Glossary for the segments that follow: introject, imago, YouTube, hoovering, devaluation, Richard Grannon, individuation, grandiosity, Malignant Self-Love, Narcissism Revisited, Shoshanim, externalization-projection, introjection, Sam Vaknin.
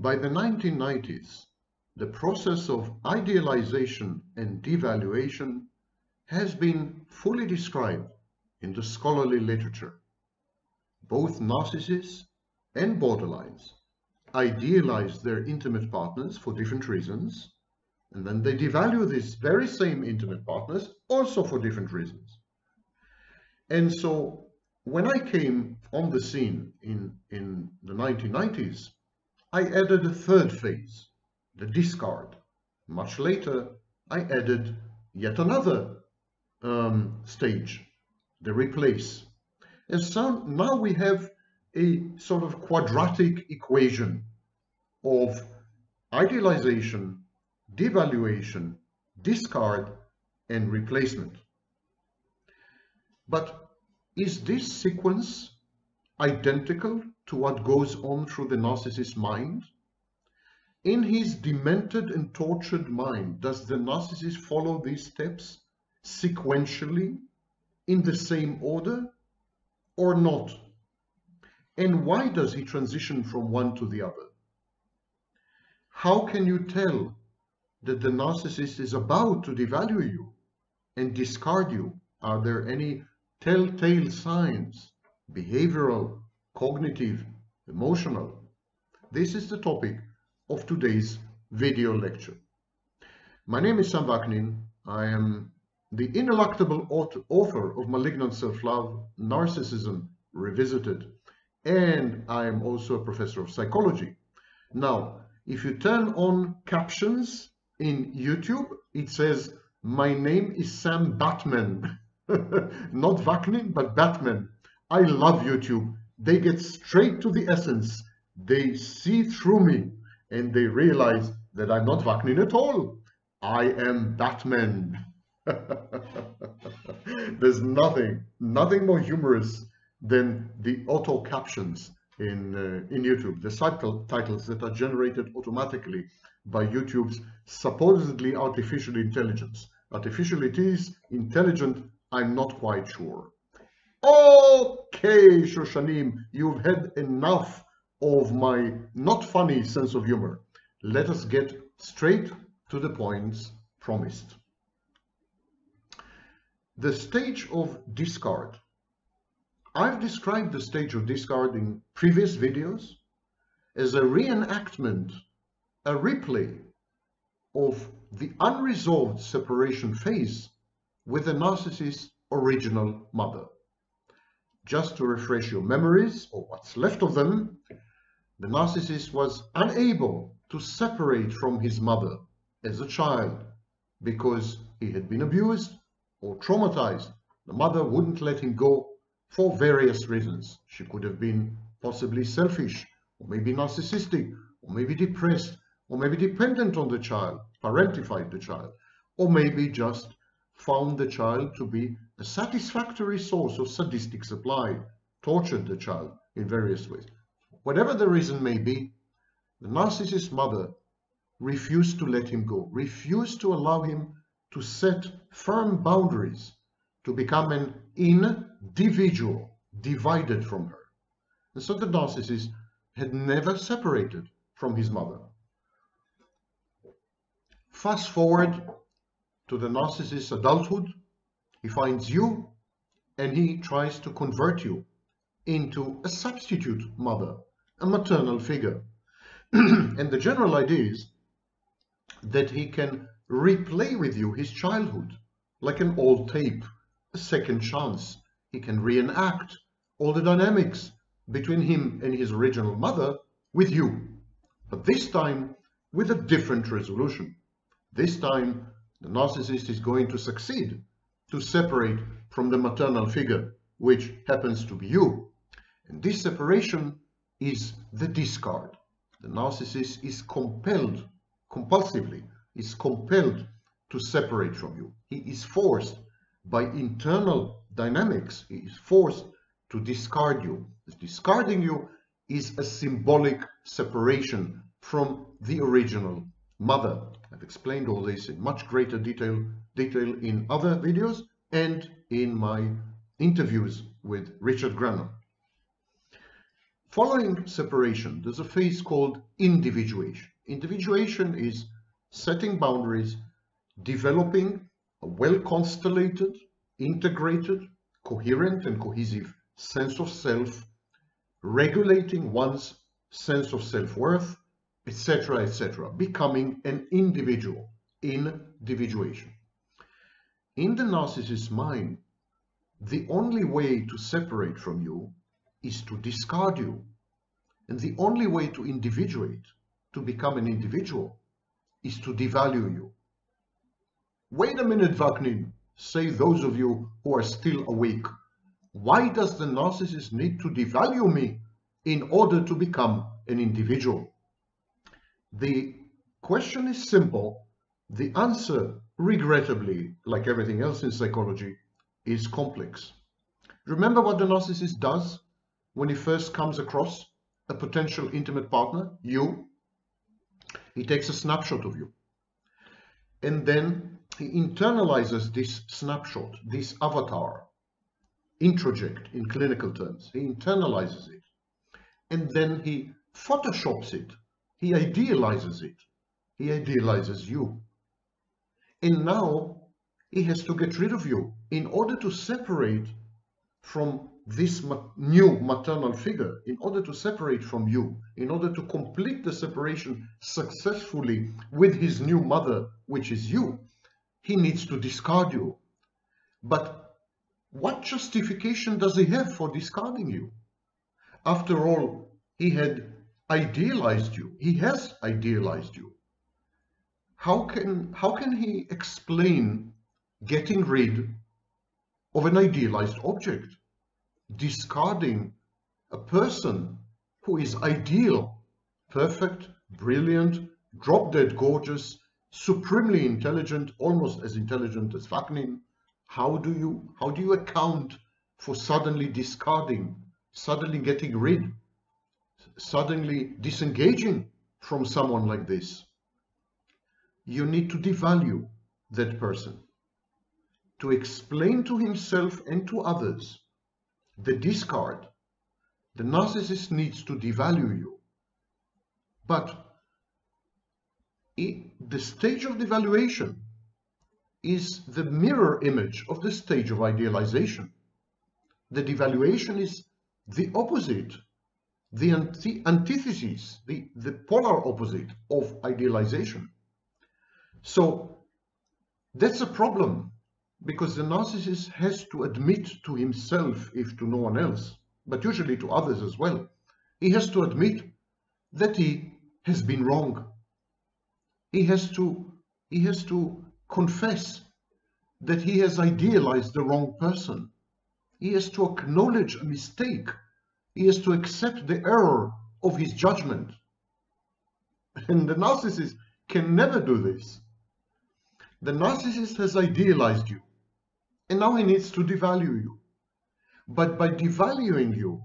By the 1990s, the process of idealization and devaluation has been fully described in the scholarly literature. Both narcissists and borderlines idealize their intimate partners for different reasons, and then they devalue these very same intimate partners also for different reasons. And so when I came on the scene in the 1990s, I added a third phase, the discard. Much later, I added yet another stage, the replace. And so now we have a sort of quadratic equation of idealization, devaluation, discard, and replacement. But is this sequence identical to what goes on through the narcissist's mind? In his demented and tortured mind, does the narcissist follow these steps sequentially in the same order or not? And why does he transition from one to the other? How can you tell that the narcissist is about to devalue you and discard you? Are there any telltale signs, behavioral, cognitive, emotional? This is the topic of today's video lecture. My name is Sam Vaknin. I am the ineluctable author of Malignant Self-Love, Narcissism Revisited, and I am also a professor of psychology. Now, if you turn on captions in YouTube, it says, my name is Sam Batman. Not Vaknin, but Batman. I love YouTube. They get straight to the essence. They see through me and they realize that I'm not Vaknin at all. I am Batman. There's nothing more humorous than the auto captions in YouTube, the subtitles that are generated automatically by YouTube's supposedly artificial intelligence. Artificial it is, intelligent, I'm not quite sure. Okay, Shoshanim, you've had enough of my not funny sense of humor. Let us get straight to the points promised. The stage of discard. I've described the stage of discard in previous videos as a reenactment, a replay of the unresolved separation phase with the narcissist's original mother. Just to refresh your memories, or what's left of them, the narcissist was unable to separate from his mother as a child because he had been abused or traumatized. The mother wouldn't let him go for various reasons. She could have been possibly selfish, or maybe narcissistic, or maybe depressed, or maybe dependent on the child, parentified the child, or maybe just found the child to be a satisfactory source of sadistic supply, tortured the child in various ways. Whatever the reason may be, the narcissist's mother refused to let him go, refused to allow him to set firm boundaries, to become an individual divided from her. And so the narcissist had never separated from his mother. Fast forward to the narcissist's adulthood, he finds you and he tries to convert you into a substitute mother, a maternal figure. And the general idea is that he can replay with you his childhood like an old tape, a second chance. He can reenact all the dynamics between him and his original mother with you, but this time with a different resolution. This time, the narcissist is going to succeed to separate from the maternal figure, which happens to be you. And this separation is the discard. The narcissist is compelled, compulsively, is compelled to separate from you. He is forced by internal dynamics, he is forced to discard you. Discarding you is a symbolic separation from the original mother. I've explained all this in much greater detail in other videos and in my interviews with Richard Grannon. Following separation, there's a phase called individuation. Individuation is setting boundaries, developing a well-constellated, integrated, coherent and cohesive sense of self, regulating one's sense of self-worth, etc., etc., becoming an individual, individuation. In the narcissist's mind, the only way to separate from you is to discard you. And the only way to individuate, to become an individual, is to devalue you. Wait a minute, Vaknin, say those of you who are still awake. Why does the narcissist need to devalue me in order to become an individual? The question is simple. The answer, regrettably, like everything else in psychology, is complex. Remember what the narcissist does when he first comes across a potential intimate partner, you? He takes a snapshot of you. And then he internalizes this snapshot, this avatar, introject in clinical terms. He internalizes it. And then he photoshops it. He idealizes it. He idealizes you. And now he has to get rid of you in order to separate from this new maternal figure, in order to separate from you, in order to complete the separation successfully with his new mother, which is you, he needs to discard you. But what justification does he have for discarding you? After all, he had idealized you. He has idealized you. How can he explain getting rid of an idealized object, discarding a person who is ideal, perfect, brilliant, drop-dead gorgeous, supremely intelligent, almost as intelligent as Vaknin? How do you account for suddenly discarding, suddenly getting rid, suddenly disengaging from someone like this? You need to devalue that person, to explain to himself and to others the discard. The narcissist needs to devalue you. But the stage of devaluation is the mirror image of the stage of idealization. The devaluation is the opposite, the antithesis, the polar opposite of idealization. So that's a problem, because the narcissist has to admit to himself, if to no one else, but usually to others as well, he has to admit that he has been wrong. He has to confess that he has idealized the wrong person. He has to acknowledge a mistake. He has to accept the error of his judgment. And the narcissist can never do this. The narcissist has idealized you, and now he needs to devalue you. But by devaluing you,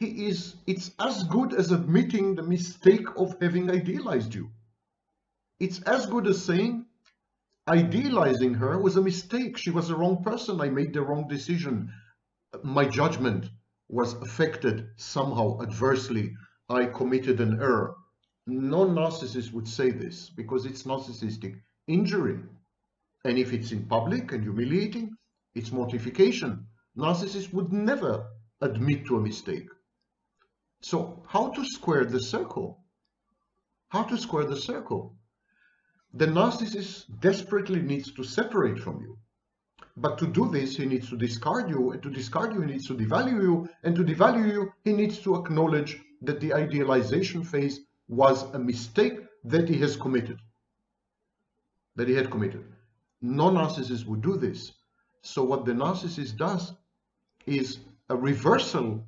it's as good as admitting the mistake of having idealized you. It's as good as saying, idealizing her was a mistake. She was the wrong person. I made the wrong decision. My judgment was affected somehow adversely. I committed an error. No narcissist would say this, because it's narcissistic injury. And if it's in public and humiliating, it's mortification. Narcissists would never admit to a mistake. So how to square the circle? How to square the circle? The narcissist desperately needs to separate from you. But to do this, he needs to discard you, and to discard you, he needs to devalue you, and to devalue you, he needs to acknowledge that the idealization phase was a mistake that he has committed. No narcissist would do this. So what the narcissist does is a reversal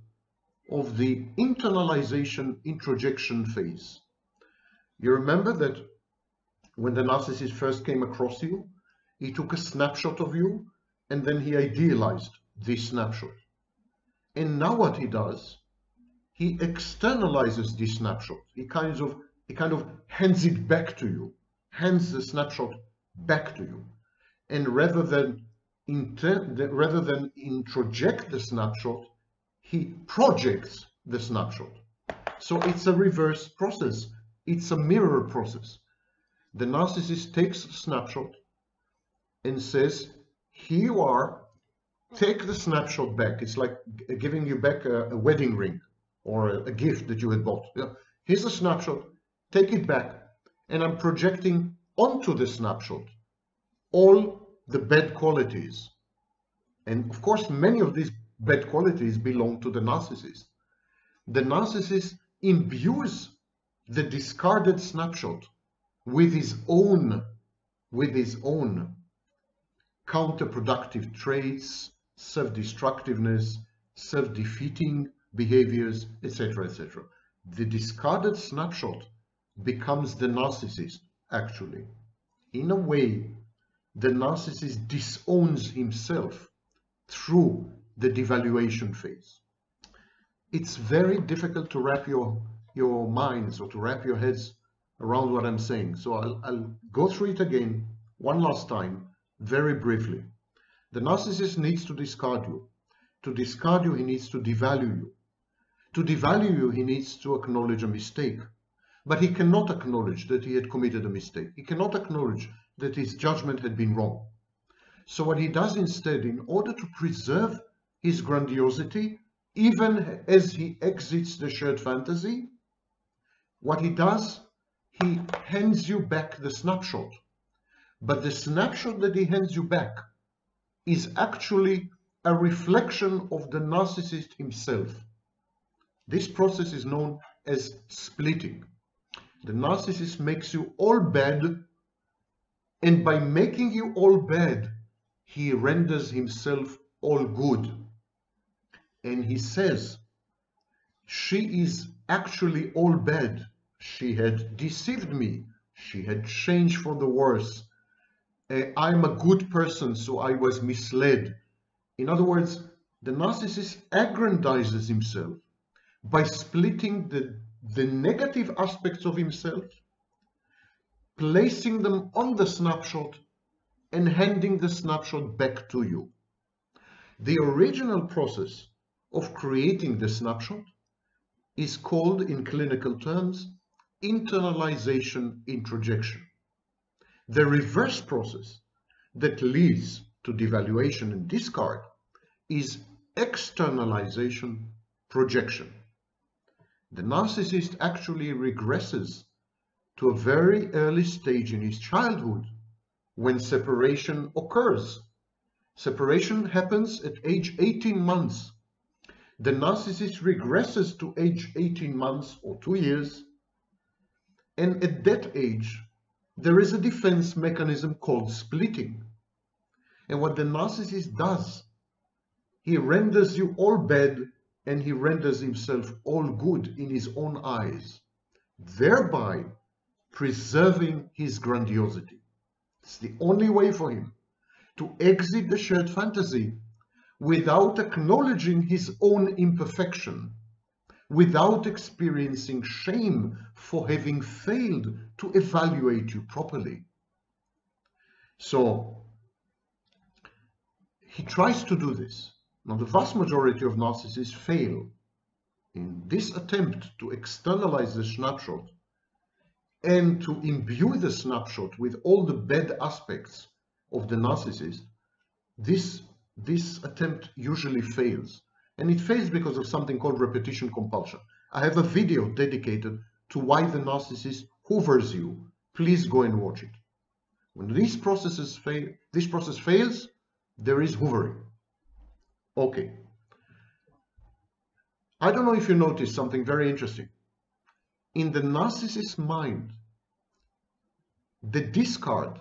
of the internalization introjection phase. You remember that when the narcissist first came across you, he took a snapshot of you, and then he idealized this snapshot. And now what he does, he externalizes this snapshot. He kind of hands it back to you. Hands the snapshot back to you, and rather than introject the snapshot, he projects the snapshot. So it's a reverse process. It's a mirror process. The narcissist takes a snapshot and says, here you are, take the snapshot back. It's like giving you back a wedding ring or a gift that you had bought. Yeah. Here's a snapshot, take it back. And I'm projecting onto the snapshot all the bad qualities. And of course, many of these bad qualities belong to the narcissist. The narcissist imbues the discarded snapshot with his own counterproductive traits, self-destructiveness, self-defeating behaviors, etc., etc. The discarded snapshot becomes the narcissist, actually. In a way, the narcissist disowns himself through the devaluation phase. It's very difficult to wrap your minds or to wrap your heads around what I'm saying. So I'll go through it again one last time, very briefly. The narcissist needs to discard you. To discard you, he needs to devalue you. To devalue you, he needs to acknowledge a mistake. But he cannot acknowledge that he had committed a mistake. He cannot acknowledge that his judgment had been wrong. So what he does instead, in order to preserve his grandiosity, even as he exits the shared fantasy, what he does, he hands you back the snapshot. But the snapshot that he hands you back is actually a reflection of the narcissist himself. This process is known as splitting. The narcissist makes you all bad, and by making you all bad, he renders himself all good. And he says, she is actually all bad. She had deceived me. She had changed for the worse. I'm a good person, so I was misled. In other words, the narcissist aggrandizes himself by splitting the negative aspects of himself, placing them on the snapshot, and handing the snapshot back to you. The original process of creating the snapshot is called, in clinical terms, internalization introjection. The reverse process that leads to devaluation and discard is externalization projection. The narcissist actually regresses to a very early stage in his childhood when separation occurs. Separation happens at age 18 months. The narcissist regresses to age 18 months or 2 years, and at that age, there is a defense mechanism called splitting. And what the narcissist does, he renders you all bad, and he renders himself all good in his own eyes, thereby preserving his grandiosity. It's the only way for him to exit the shared fantasy without acknowledging his own imperfection, without experiencing shame for having failed to evaluate you properly. So he tries to do this. Now, the vast majority of narcissists fail in this attempt to externalize the snapshot and to imbue the snapshot with all the bad aspects of the narcissist. This attempt usually fails, and it fails because of something called repetition compulsion. I have a video dedicated to why the narcissist hoovers you. Please go and watch it. When this process fails, there is hoovering. Okay. I don't know if you noticed something very interesting. In the narcissist's mind, the discard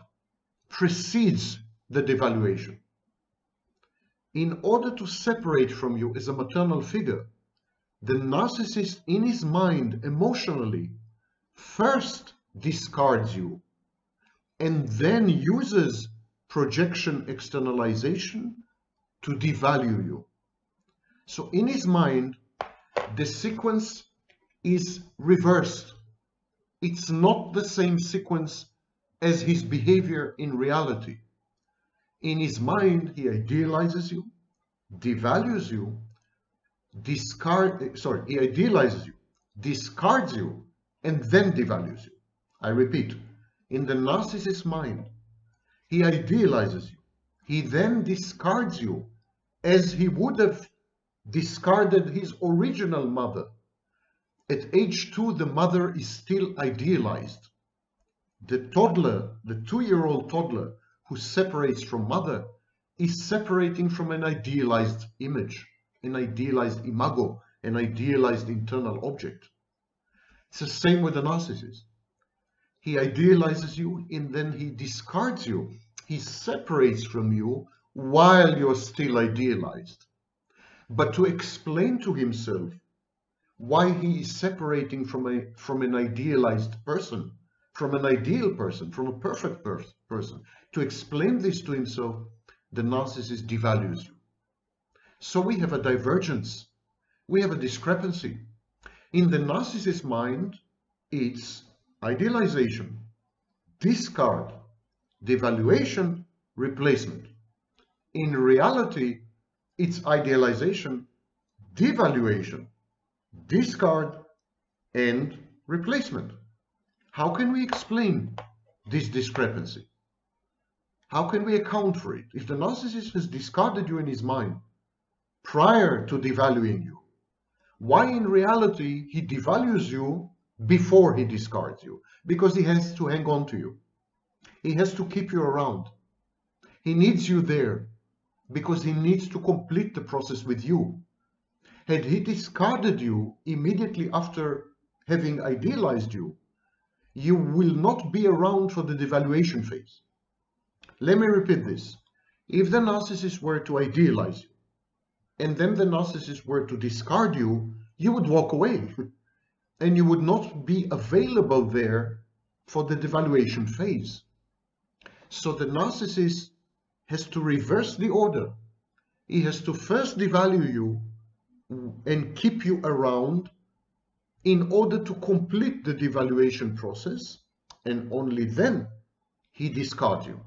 precedes the devaluation. In order to separate from you as a maternal figure, the narcissist in his mind, emotionally, first discards you and then uses projection externalization to devalue you. So in his mind, the sequence is reversed. It's not the same sequence as his behavior in reality. In his mind, he idealizes you, devalues you, he idealizes you, discards you, and then devalues you. I repeat, in the narcissist's mind, he idealizes you. He then discards you as he would have discarded his original mother. At age 2, the mother is still idealized. The toddler, the 2-year-old toddler who separates from mother, is separating from an idealized image, an idealized imago, an idealized internal object. It's the same with the narcissist. He idealizes you and then he discards you. He separates from you while you're still idealized. But to explain to himself why he is separating from an idealized person, from an ideal person, from a perfect person, to explain this to himself, the narcissist devalues you. So we have a divergence. We have a discrepancy. In the narcissist's mind, it's idealization, discard, devaluation, replacement. In reality, it's idealization, devaluation, discard, and replacement. How can we explain this discrepancy? How can we account for it? If the narcissist has discarded you in his mind prior to devaluing you, why in reality he devalues you before he discards you? Because he has to hang on to you. He has to keep you around. He needs you there because he needs to complete the process with you. Had he discarded you immediately after having idealized you, you will not be around for the devaluation phase. Let me repeat this. If the narcissist were to idealize you, and then the narcissist were to discard you, you would walk away, and you would not be available there for the devaluation phase. So the narcissist has to reverse the order. He has to first devalue you and keep you around in order to complete the devaluation process, and only then he discards you.